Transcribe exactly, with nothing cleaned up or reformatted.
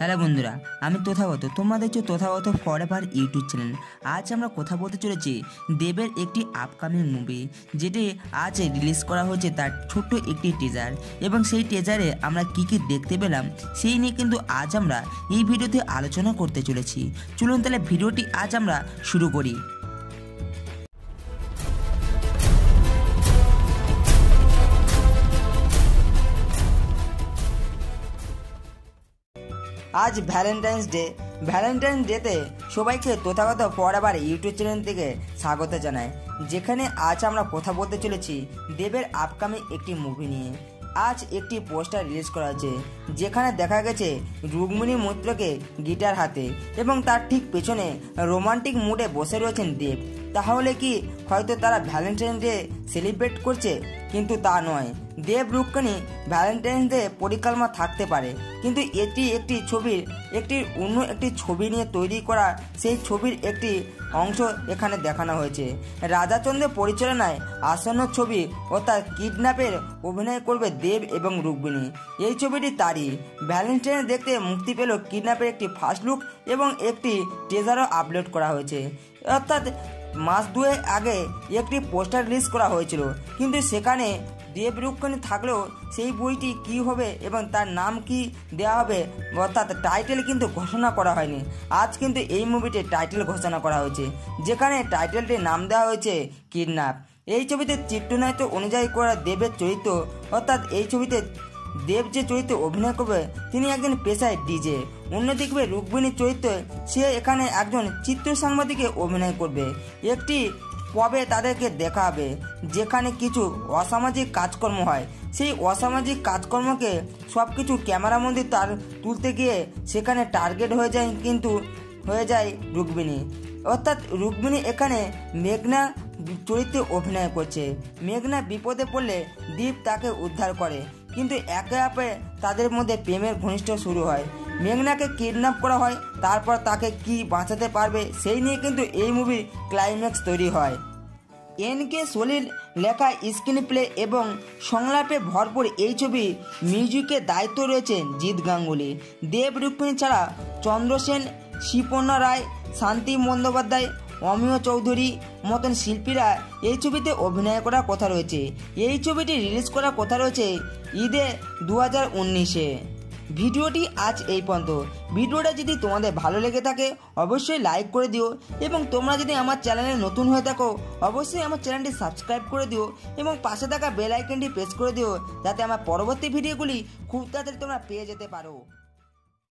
Hello बंधुरा आमी तथागत तुम्हारे जो तथागत फॉरएवर यूट्यूब चैनल आज आमरा कथा बोलते चलेছি দেবের একটি আপকামিং মুভি যেটি आज रिलीज করা হয়েছে তার ছোট একটি টিজার এবং সেই টিজারে আমরা কি কি দেখতে পেলাম সেই নিয়ে কিন্তু आज আমরা এই ভিডিওতে আলোচনা করতে চলেছি। চলুন তাহলে ভিডিওটি आज আমরা শুরু করি। आज भैलेंटाइन्स डे भैलेंटाइन्स डेते सबाइके तथागत फॉरएवर यूट्यूब चैनल थेके स्वागत जानाई जेखाने आज आमरा कथा बोलते चलेছি দেবের আপকামিং একটি মুভি নিয়ে। आज एक पोस्टार रिलीज करा हयेछे जेखाने देखा गेछे रुक्मिणी मित्रके गिटार हाथे एबं तार ठीक पेछने रोमांटिक मुडे बसे रयेछेन দেব। ताहले कि हयतो तारा भैलेंटाइन्स डे सेलिब्रेट करछे किन्तु ता नय। দেব রুক্মিণী ভ্যালেন্টাইন্স ডে পরিকল্পনা থাকতে পারে কিন্তু এটি একটি ছবির একটি অন্য একটি ছবি নিয়ে তৈরি করা সেই ছবির একটি অংশ এখানে দেখানো হয়েছে। রাধাচন্দ্রের পরিচালনায় আসন্ন ছবি অর্থাৎ কিডন্যাপের অভিনয় করবে দেব এবং রুক্মিণী। এই ছবিটি তারই ভ্যালেন্টাইন্স দেখতে মুক্তি পেল কিডন্যাপের একটি ফার্স্ট লুক এবং একটি টিজারও আপলোড করা হয়েছে। অর্থাৎ মাস দুয়ে আগে একটি পোস্টার রিলিজ করা হয়েছিল কিন্তু সেখানে দেব রুক্মিণী থাকলেও সেই বইটি কী হবে এবং তার নাম কি দেওয়া হবে অর্থাৎ টাইটেল কিন্তু ঘোষণা করা হয়নি। আজ কিন্তু এই মুভিটির টাইটেল ঘোষণা করা হয়েছে যেখানে টাইটেলটির নাম দেওয়া হয়েছে কিডন্যাপ। এই ছবিতে চিত্রনাট্য অনুযায়ী করা দেবের চরিত্র অর্থাৎ এই ছবিতে দেব যে চরিত্রে অভিনয় করবে তিনি একজন পেশায় ডিজে। অন্যদিকে রুক্মিণীর চরিত্রে সে এখানে একজন চিত্র সাংবাদিকে অভিনয় করবে। একটি পবে তাদেরকে দেখা হবে যেখানে কিছু অসামাজিক কাজকর্ম হয় সেই অসামাজিক কাজকর্মকে সব কিছু ক্যামেরাবন্দি তার তুলতে গিয়ে সেখানে টার্গেট হয়ে যায় কিন্তু হয়ে যায় রুক্মিণী। অর্থাৎ রুক্মিণী এখানে মেঘনা চরিত্রে অভিনয় করছে। মেঘনা বিপদে পড়লে দীপ তাকে উদ্ধার করে কিন্তু একে অপরে তাদের মধ্যে প্রেমের ঘনিষ্ঠ শুরু হয়। মেঘনাকে কিডন্যাপ করা হয় তারপর তাকে কি বাঁচাতে পারবে সেই নিয়ে কিন্তু এই মুভির ক্লাইম্যাক্স তৈরি হয়। এন কে সলিল লেখা স্ক্রিন প্লে এবং সংলাপে ভরপুর এই ছবি মিউজিকের দায়িত্ব রয়েছেন জিৎ গাঙ্গুলি। দেব রুক্মিণী ছাড়া চন্দ্রসেন, শিপর্ণা রায়, শান্তি বন্দ্যোপাধ্যায়, অমিয় চৌধুরী মতন শিল্পীরা এই ছবিতে অভিনয় করার কথা রয়েছে। এই ছবিটি রিলিজ করার কথা রয়েছে ঈদে দু হাজার উনিশে। ভিডিওটি আজ এই পর্যন্ত। ভিডিওটা যদি তোমাদের ভালো লেগে থাকে অবশ্যই লাইক করে দিও এবং তোমরা যদি আমার চ্যানেলে নতুন হয়ে থাকো অবশ্যই আমার চ্যানেলটি সাবস্ক্রাইব করে দিও এবং পাশে থাকা বেল আইকনটি প্রেস করে দিও যাতে আমার পরবর্তী ভিডিওগুলি খুব তাড়াতাড়ি তোমরা পেয়ে যেতে পারো।